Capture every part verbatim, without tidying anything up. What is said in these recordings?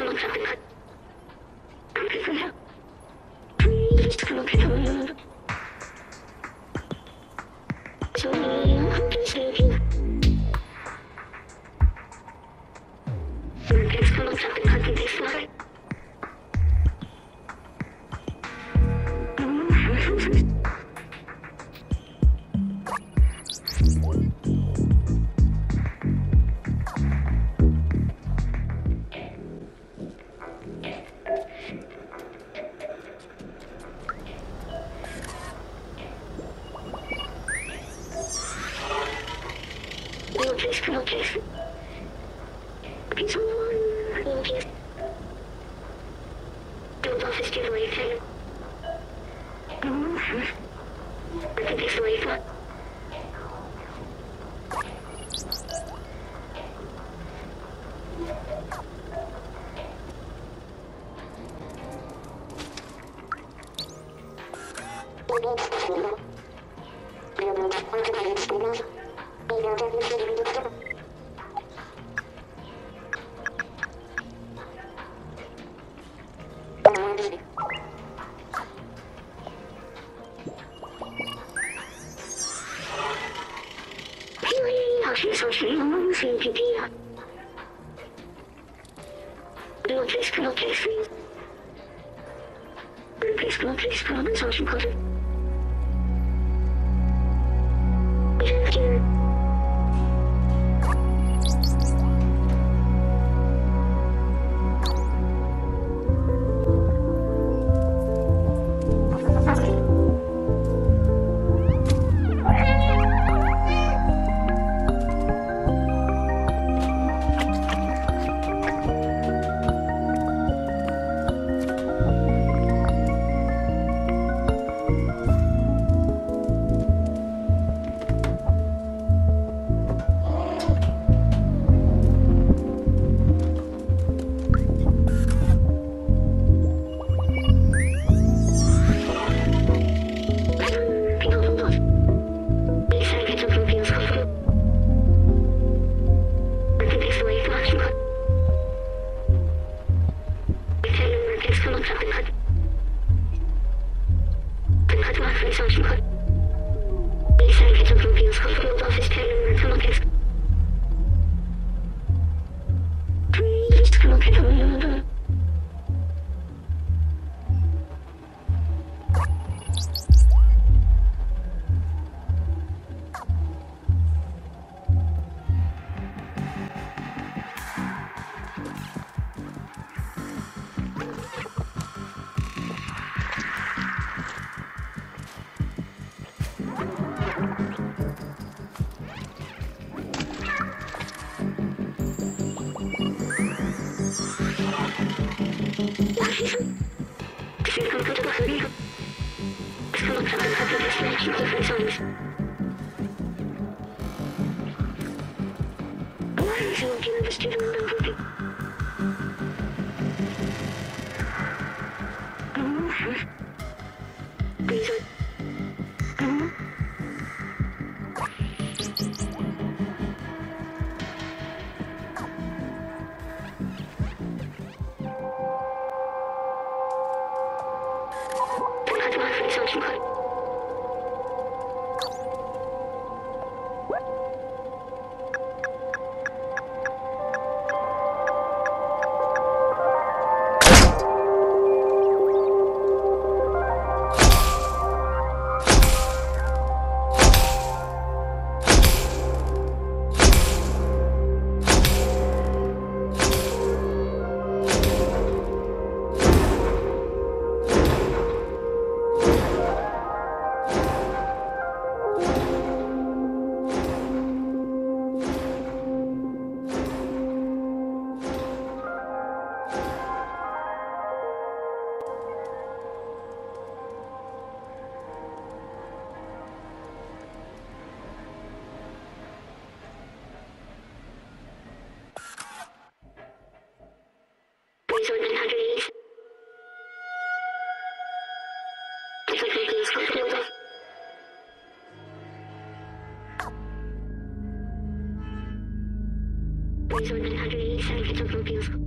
Please one hundred eighty-seven,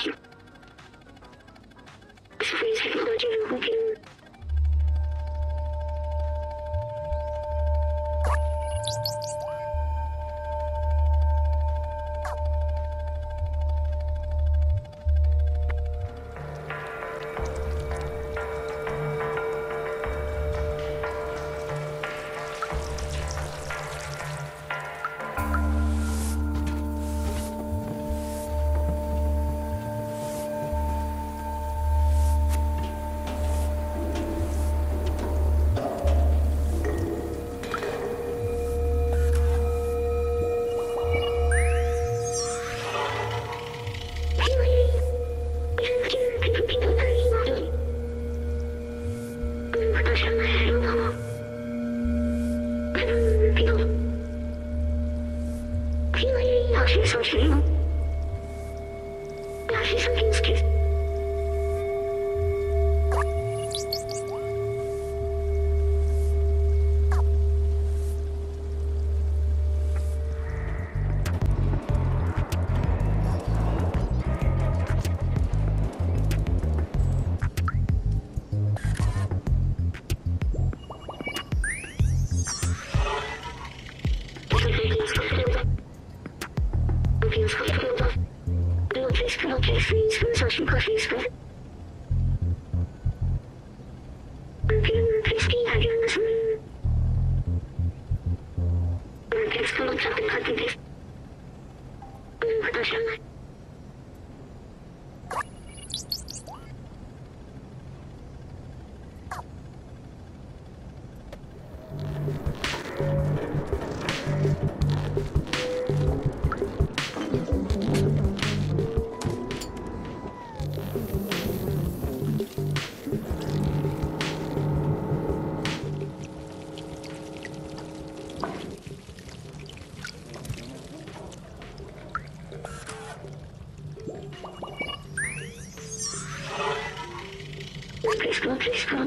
Station. Space Technology Review. Please come to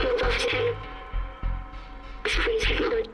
the office. It's free technology.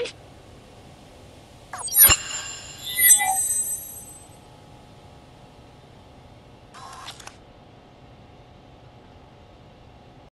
It's